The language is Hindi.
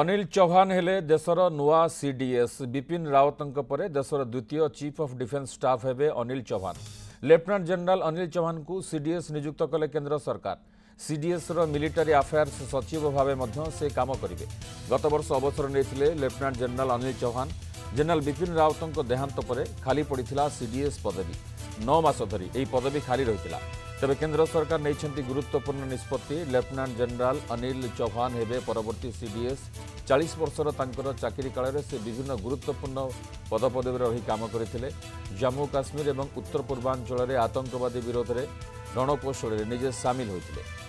अनिल चौहान हेले देशर नुआ सीडीएस विपिन रावत परे देशर द्वितीय चीफ ऑफ डिफेंस स्टाफ हेबे अनिल चौहान। लेफ्टिनेंट जनरल अनिल चौहान को सीडीएस नियुक्त कले केंद्र सरकार। सीडीएस रो मिलिटरी अफेयर्स सचिव भावे मध्य से काम करेंगे। गत वर्ष अवसर लेथिले lieutenant general Anil Chauhan. General Vipin Rawat देहांत परे खाली पड़िथिला सीडीएस पदवी। 9 मास धरी एही पदवी खाली रहिथिला। तबे केंद्र सरकार नेइछंती गुरुत्वपूर्ण निष्पत्ति। लेफ्टिनेंट जनरल अनिल चौहान हेबे परवर्ती सीडीएस। 40 वर्षर तांकर चाकरी कालरे से विभिन्न गुरुत्वपूर्ण पदपदवी रही काम करथिले। जम्मू काश्मीर एवं उत्तर पूर्वांचल आतंकवादी विरोध में रणकौशल निजे सामिल होते।